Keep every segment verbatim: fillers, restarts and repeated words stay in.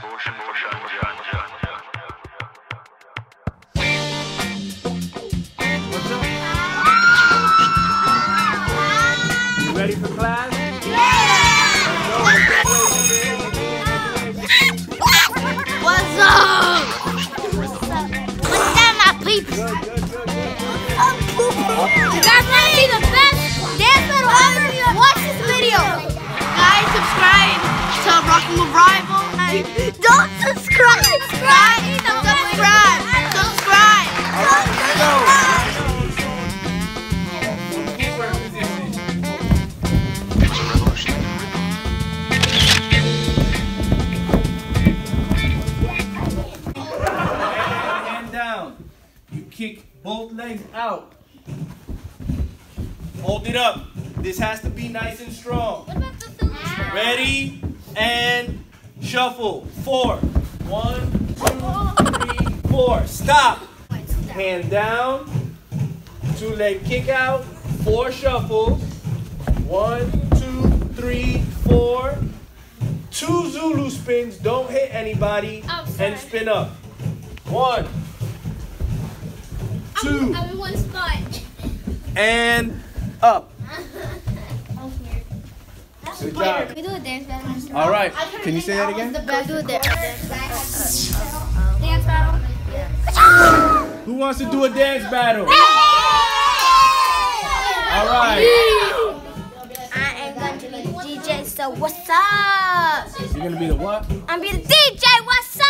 You ready for class? Rockin' with Rival. Don't subscribe. Subscribe. Don't subscribe. Subscribe. Don't subscribe. Hand down. You kick both legs out. Hold it up. This has to be nice and strong. Ready? And shuffle. Four. One, two, three, four. Stop. Hand down. Two leg kick out. Four shuffles. One, two, three, four. Two Zulu spins. Don't hit anybody. Oh, and spin up. One. Two. I'm, I'm one sponge. And up. Good job. We do it dance battle. All right. Can you say that again? Go do a dance battle. Dance battle? Yeah. Who wants to do a dance battle? Hey! All right. I am going to be the D J, so what's up? You're going to be the what? I'm going to be the D J, what's up?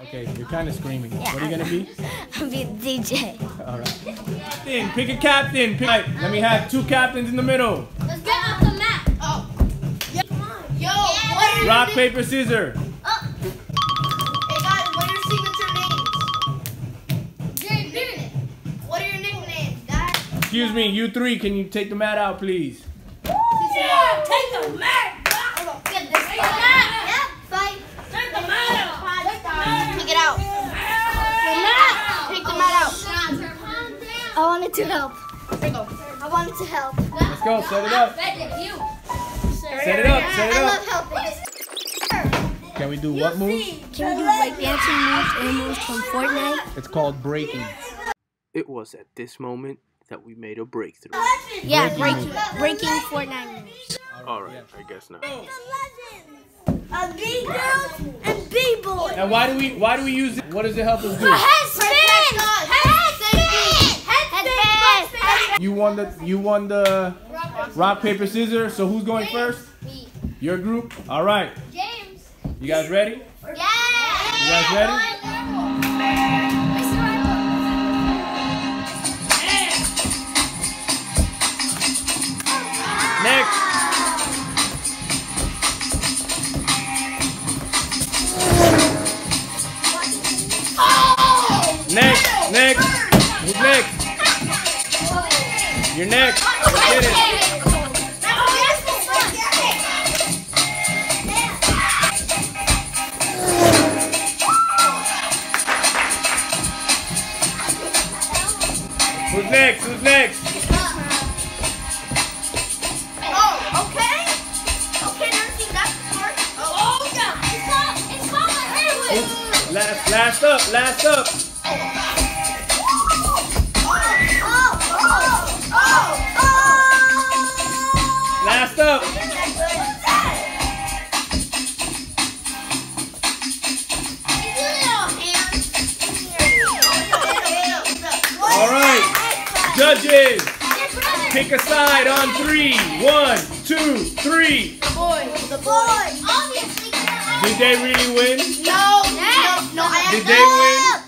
Okay, you're kind of screaming. Yeah, what are you going to be? I'm going to be the D J. All right. Captain, pick a captain. Pick. Right, let me have two captains in the middle. Let's go. Rock, paper, scissors. Oh. Hey guys, what are your signature names? You're doing it. What are your nicknames, guys? Excuse me, you three, can you take the mat out, please? Yeah, take the mat. Get this. Take the mat. Yep, fight. Take the mat out. Take it out. Take the mat out. I wanted to help. I wanted to help. Let's go, set it up. Set it up, set it up. I love helping. Can we do what moves? Can we do like dancing moves and moves from Fortnite? It's called breaking. It was at this moment that we made a breakthrough. Yeah, breaking, breaking Fortnite moves. All right, I guess not. A B girl and B boy. Now why do we why do we use it? What does it help us do? Headspin! Headspin! Headspin! You won the you won the rock paper scissors. So who's going first? Me. Your group. All right. You guys ready? Yeah! You guys ready? Yeah. Next! Oh. Next! Next! Who's next? You're next! Get it! Who's next? Who's next? Oh, okay. Okay, never seen that before. Oh, oh yeah. It's not, it's not my hair. Last, last up, last up. Oh, oh, oh, oh, oh. Last up. All right. Judges, pick a side on three. One, two, three. The boy, the boy. Obviously. Did they really win? No, no, no. Did they win?